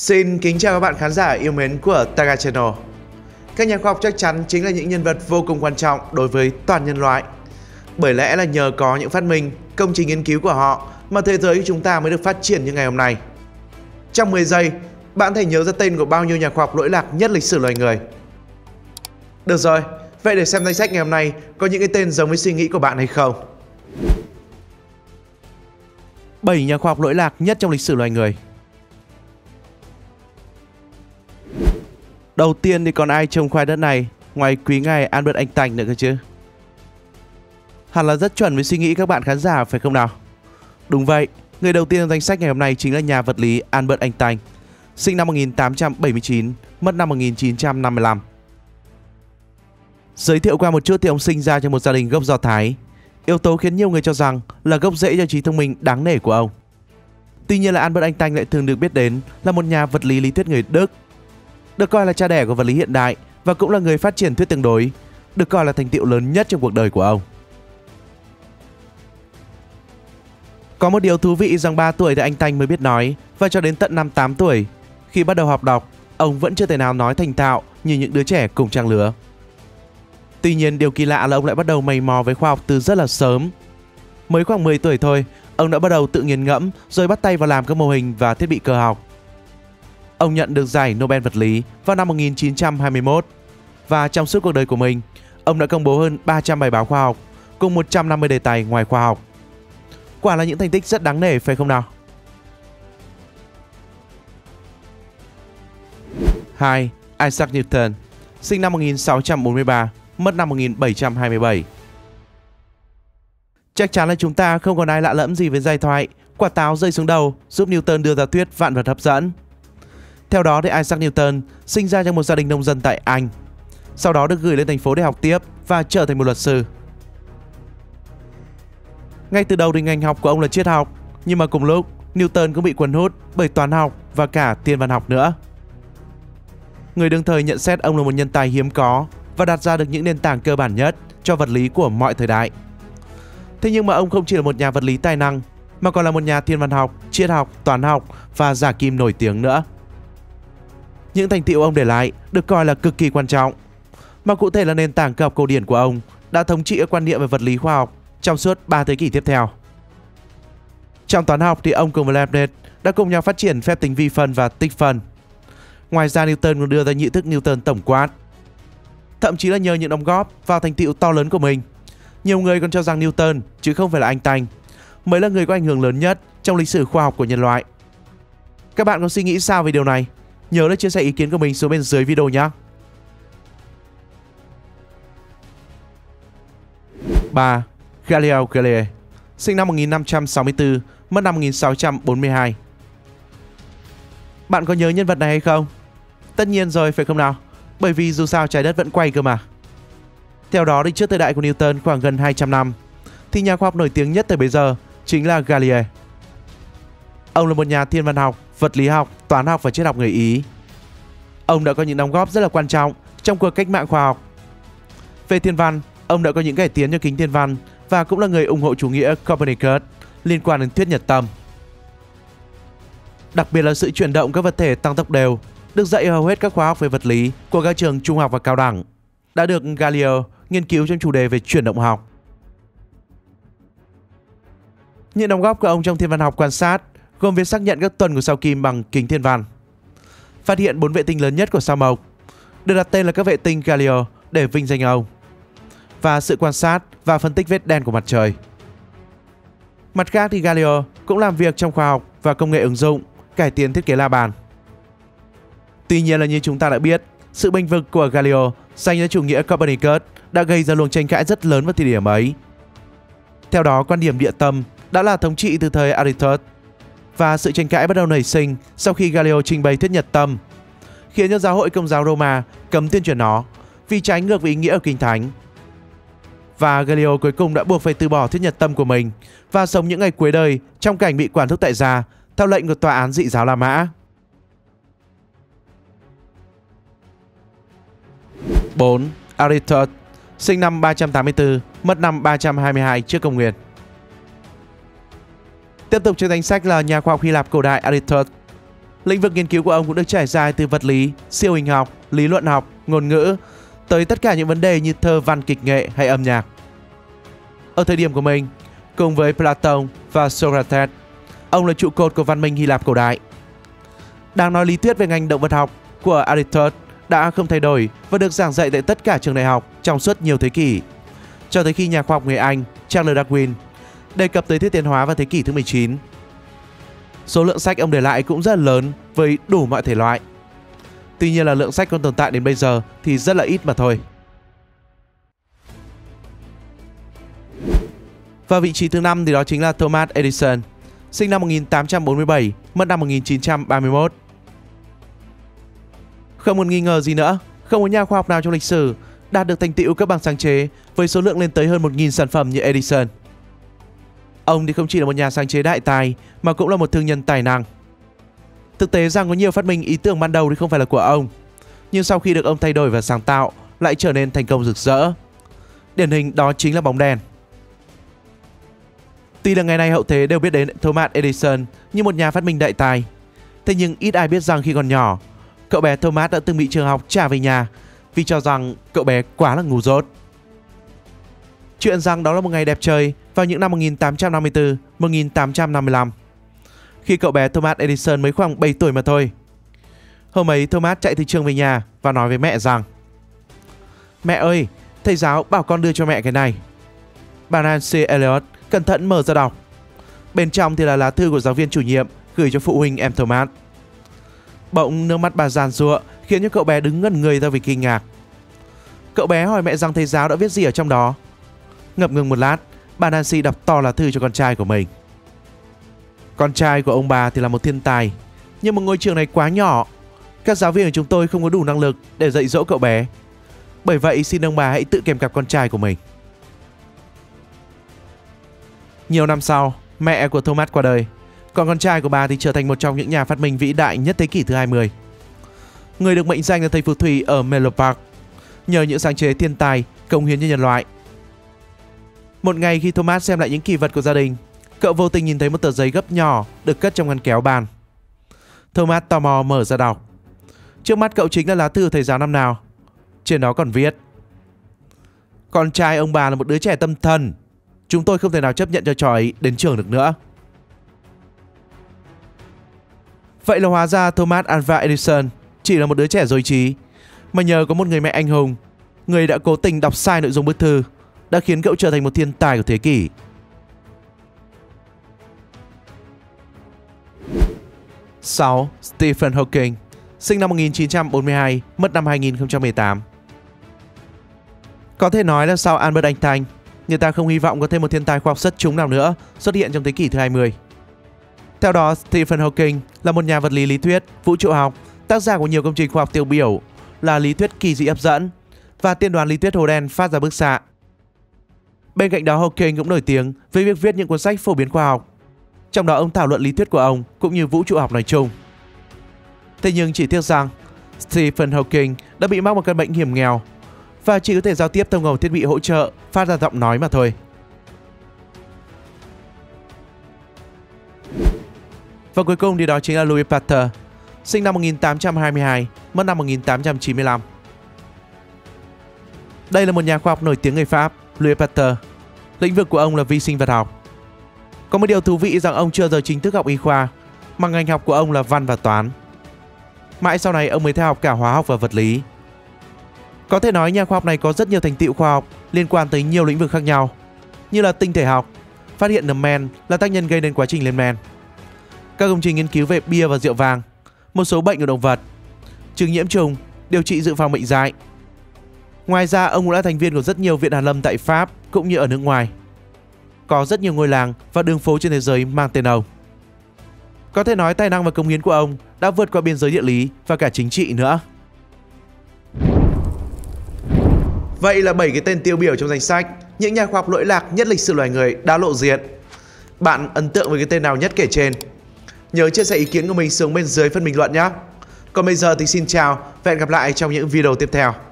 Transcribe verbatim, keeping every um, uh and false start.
Xin kính chào các bạn khán giả yêu mến của Taga Channel. Các nhà khoa học chắc chắn chính là những nhân vật vô cùng quan trọng đối với toàn nhân loại. Bởi lẽ là nhờ có những phát minh, công trình nghiên cứu của họ mà thế giới của chúng ta mới được phát triển như ngày hôm nay. Trong mười giây, bạn thể nhớ ra tên của bao nhiêu nhà khoa học lỗi lạc nhất lịch sử loài người? Được rồi, vậy để xem danh sách ngày hôm nay có những cái tên giống với suy nghĩ của bạn hay không. bảy nhà khoa học lỗi lạc nhất trong lịch sử loài người. Đầu tiên thì còn ai trồng khoai đất này ngoài quý ngài Albert Einstein nữa cơ chứ. Hẳn là rất chuẩn với suy nghĩ các bạn khán giả phải không nào? Đúng vậy, người đầu tiên trong danh sách ngày hôm nay chính là nhà vật lý Albert Einstein, sinh năm một nghìn tám trăm bảy mươi chín, mất năm một nghìn chín trăm năm mươi lăm. Giới thiệu qua một chút thì ông sinh ra trong một gia đình gốc Do Thái, yếu tố khiến nhiều người cho rằng là gốc rễ cho trí thông minh đáng nể của ông. Tuy nhiên là Albert Einstein lại thường được biết đến là một nhà vật lý lý thuyết người Đức, được coi là cha đẻ của vật lý hiện đại và cũng là người phát triển thuyết tương đối, được coi là thành tựu lớn nhất trong cuộc đời của ông. Có một điều thú vị rằng ba tuổi thì Einstein mới biết nói, và cho đến tận năm tám tuổi, khi bắt đầu học đọc, ông vẫn chưa thể nào nói thành thạo như những đứa trẻ cùng trang lứa. Tuy nhiên điều kỳ lạ là ông lại bắt đầu mày mò với khoa học từ rất là sớm. Mới khoảng mười tuổi thôi, ông đã bắt đầu tự nghiền ngẫm rồi bắt tay vào làm các mô hình và thiết bị cơ học. Ông nhận được giải Nobel vật lý vào năm một nghìn chín trăm hai mươi mốt và trong suốt cuộc đời của mình, ông đã công bố hơn ba trăm bài báo khoa học cùng một trăm năm mươi đề tài ngoài khoa học. Quả là những thành tích rất đáng nể phải không nào? hai. Isaac Newton, sinh năm một nghìn sáu trăm bốn mươi ba, mất năm một nghìn bảy trăm hai mươi bảy. Chắc chắn là chúng ta không còn ai lạ lẫm gì với giai thoại quả táo rơi xuống đầu giúp Newton đưa ra thuyết vạn vật hấp dẫn. Theo đó thì Isaac Newton sinh ra trong một gia đình nông dân tại Anh, sau đó được gửi lên thành phố để học tiếp và trở thành một luật sư. Ngay từ đầu thì ngành học của ông là triết học, nhưng mà cùng lúc Newton cũng bị cuốn hút bởi toán học và cả thiên văn học nữa. Người đương thời nhận xét ông là một nhân tài hiếm có và đặt ra được những nền tảng cơ bản nhất cho vật lý của mọi thời đại. Thế nhưng mà ông không chỉ là một nhà vật lý tài năng mà còn là một nhà thiên văn học, triết học, toán học và giả kim nổi tiếng nữa. Những thành tựu ông để lại được coi là cực kỳ quan trọng, mà cụ thể là nền tảng cơ học cổ điển của ông đã thống trị quan niệm về vật lý khoa học trong suốt ba thế kỷ tiếp theo. Trong toán học thì ông cùng với Leibniz đã cùng nhau phát triển phép tính vi phân và tích phân. Ngoài ra Newton còn đưa ra nhị thức Newton tổng quát. Thậm chí là nhờ những đóng góp vào thành tựu to lớn của mình, nhiều người còn cho rằng Newton chứ không phải là Einstein mới là người có ảnh hưởng lớn nhất trong lịch sử khoa học của nhân loại. Các bạn có suy nghĩ sao về điều này? Nhớ để chia sẻ ý kiến của mình xuống bên dưới video nhé. ba. Galileo Galilei, sinh năm một nghìn năm trăm sáu mươi tư, mất năm một nghìn sáu trăm bốn mươi hai. Bạn có nhớ nhân vật này hay không? Tất nhiên rồi phải không nào? Bởi vì dù sao trái đất vẫn quay cơ mà. Theo đó thì trước thời đại của Newton khoảng gần hai trăm năm, thì nhà khoa học nổi tiếng nhất tới bây giờ chính là Galilei. Ông là một nhà thiên văn học, vật lý học, toán học và triết học người Ý. Ông đã có những đóng góp rất là quan trọng trong cuộc cách mạng khoa học. Về thiên văn, ông đã có những cải tiến cho kính thiên văn và cũng là người ủng hộ chủ nghĩa Copernicus liên quan đến thuyết nhật tâm. Đặc biệt là sự chuyển động các vật thể tăng tốc đều được dạy hầu hết các khóa học về vật lý của các trường trung học và cao đẳng, đã được Galileo nghiên cứu trong chủ đề về chuyển động học. Những đóng góp của ông trong thiên văn học quan sát gồm việc xác nhận các tuần của sao Kim bằng kính thiên văn, phát hiện bốn vệ tinh lớn nhất của sao Mộc, được đặt tên là các vệ tinh Galileo để vinh danh ông, và sự quan sát và phân tích vết đen của mặt trời. Mặt khác thì Galileo cũng làm việc trong khoa học và công nghệ ứng dụng, cải tiến thiết kế la bàn. Tuy nhiên là như chúng ta đã biết, sự bênh vực của Galileo dành cho chủ nghĩa Copernicus đã gây ra luồng tranh cãi rất lớn vào thời điểm ấy. Theo đó, quan điểm địa tâm đã là thống trị từ thời Aristotle, và sự tranh cãi bắt đầu nảy sinh sau khi Galileo trình bày thuyết nhật tâm, khiến cho giáo hội Công giáo Roma cấm tuyên truyền nó vì trái ngược với ý nghĩa ở Kinh Thánh. Và Galileo cuối cùng đã buộc phải từ bỏ thuyết nhật tâm của mình và sống những ngày cuối đời trong cảnh bị quản thúc tại gia theo lệnh của tòa án dị giáo La Mã. bốn. Aristotle, sinh năm ba trăm tám mươi tư, mất năm ba trăm hai mươi hai trước công nguyên. Tiếp tục trên danh sách là nhà khoa học Hy Lạp cổ đại Aristotle. Lĩnh vực nghiên cứu của ông cũng được trải dài từ vật lý, siêu hình học, lý luận học, ngôn ngữ tới tất cả những vấn đề như thơ văn, kịch nghệ hay âm nhạc. Ở thời điểm của mình, cùng với Platon và Socrates, ông là trụ cột của văn minh Hy Lạp cổ đại. Đáng nói lý thuyết về ngành động vật học của Aristotle đã không thay đổi và được giảng dạy tại tất cả trường đại học trong suốt nhiều thế kỷ, cho tới khi nhà khoa học người Anh Charles Darwin đề cập tới thuyết tiến hóa vào thế kỷ thứ mười chín. Số lượng sách ông để lại cũng rất lớn với đủ mọi thể loại. Tuy nhiên là lượng sách còn tồn tại đến bây giờ thì rất là ít mà thôi. Và vị trí thứ năm thì đó chính là Thomas Edison, sinh năm một nghìn tám trăm bốn mươi bảy, mất năm một nghìn chín trăm ba mươi mốt. Không còn nghi ngờ gì nữa, không có nhà khoa học nào trong lịch sử đạt được thành tựu các bằng sáng chế với số lượng lên tới hơn một nghìn sản phẩm như Edison. Ông thì không chỉ là một nhà sáng chế đại tài mà cũng là một thương nhân tài năng. Thực tế rằng có nhiều phát minh ý tưởng ban đầu thì không phải là của ông, nhưng sau khi được ông thay đổi và sáng tạo lại trở nên thành công rực rỡ. Điển hình đó chính là bóng đèn. Tuy là ngày nay hậu thế đều biết đến Thomas Edison như một nhà phát minh đại tài, thế nhưng ít ai biết rằng khi còn nhỏ, cậu bé Thomas đã từng bị trường học trả về nhà vì cho rằng cậu bé quá là ngu dốt. Chuyện rằng đó là một ngày đẹp trời vào những năm một nghìn tám trăm năm mươi tư đến một nghìn tám trăm năm mươi lăm, khi cậu bé Thomas Edison mới khoảng bảy tuổi mà thôi. Hôm ấy Thomas chạy từ trường về nhà và nói với mẹ rằng: "Mẹ ơi, thầy giáo bảo con đưa cho mẹ cái này." Bà Nancy Elliot cẩn thận mở ra đọc. Bên trong thì là lá thư của giáo viên chủ nhiệm gửi cho phụ huynh em Thomas. Bỗng nước mắt bà giàn giụa khiến cho cậu bé đứng ngẩn người ra vì kinh ngạc. Cậu bé hỏi mẹ rằng thầy giáo đã viết gì ở trong đó. Ngập ngừng một lát, bà Nancy đọc to lá thư cho con trai của mình. Con trai của ông bà thì là một thiên tài, nhưng một ngôi trường này quá nhỏ. Các giáo viên của chúng tôi không có đủ năng lực để dạy dỗ cậu bé. Bởi vậy xin ông bà hãy tự kèm cặp con trai của mình. Nhiều năm sau, mẹ của Thomas qua đời, còn con trai của bà thì trở thành một trong những nhà phát minh vĩ đại nhất thế kỷ thứ hai mươi. Người được mệnh danh là thầy phù thủy ở Menlo Park, nhờ những sáng chế thiên tài cống hiến cho nhân loại. Một ngày khi Thomas xem lại những kỷ vật của gia đình, cậu vô tình nhìn thấy một tờ giấy gấp nhỏ được cất trong ngăn kéo bàn. Thomas tò mò mở ra đọc. Trước mắt cậu chính là lá thư thầy giáo năm nào. Trên đó còn viết: "Con trai ông bà là một đứa trẻ tâm thần. Chúng tôi không thể nào chấp nhận cho trò ấy đến trường được nữa." Vậy là hóa ra Thomas Alva Edison chỉ là một đứa trẻ dối trí, mà nhờ có một người mẹ anh hùng, người đã cố tình đọc sai nội dung bức thư, đã khiến cậu trở thành một thiên tài của thế kỷ. sáu. Stephen Hawking, sinh năm một nghìn chín trăm bốn mươi hai, mất năm hai nghìn không trăm mười tám. Có thể nói là sau Albert Einstein, người ta không hy vọng có thêm một thiên tài khoa học xuất chúng nào nữa xuất hiện trong thế kỷ thứ hai mươi. Theo đó, Stephen Hawking là một nhà vật lý lý thuyết, vũ trụ học, tác giả của nhiều công trình khoa học tiêu biểu là lý thuyết kỳ dị hấp dẫn và tiên đoán lý thuyết hố đen phát ra bức xạ. Bên cạnh đó, Hawking cũng nổi tiếng với việc viết những cuốn sách phổ biến khoa học, trong đó ông thảo luận lý thuyết của ông cũng như vũ trụ học nói chung. Thế nhưng chỉ tiếc rằng Stephen Hawking đã bị mắc một căn bệnh hiểm nghèo và chỉ có thể giao tiếp thông qua thiết bị hỗ trợ phát ra giọng nói mà thôi. Và cuối cùng thì đó chính là Louis Pasteur, sinh năm một nghìn tám trăm hai mươi hai, mất năm một nghìn tám trăm chín mươi lăm. Đây là một nhà khoa học nổi tiếng người Pháp, Louis Pasteur. Lĩnh vực của ông là vi sinh vật học. Có một điều thú vị rằng ông chưa giờ chính thức học y khoa, mà ngành học của ông là văn và toán. Mãi sau này ông mới theo học cả hóa học và vật lý. Có thể nói nhà khoa học này có rất nhiều thành tựu khoa học liên quan tới nhiều lĩnh vực khác nhau, như là tinh thể học, phát hiện nấm men là tác nhân gây nên quá trình lên men, các công trình nghiên cứu về bia và rượu vàng, một số bệnh của động vật, chứng nhiễm trùng, điều trị dự phòng bệnh dại. Ngoài ra, ông cũng là thành viên của rất nhiều viện hàn lâm tại Pháp cũng như ở nước ngoài. Có rất nhiều ngôi làng và đường phố trên thế giới mang tên ông. Có thể nói tài năng và cống hiến của ông đã vượt qua biên giới địa lý và cả chính trị nữa. Vậy là bảy cái tên tiêu biểu trong danh sách những nhà khoa học lỗi lạc nhất lịch sử loài người đã lộ diện. Bạn ấn tượng với cái tên nào nhất kể trên? Nhớ chia sẻ ý kiến của mình xuống bên dưới phần bình luận nhé. Còn bây giờ thì xin chào và hẹn gặp lại trong những video tiếp theo.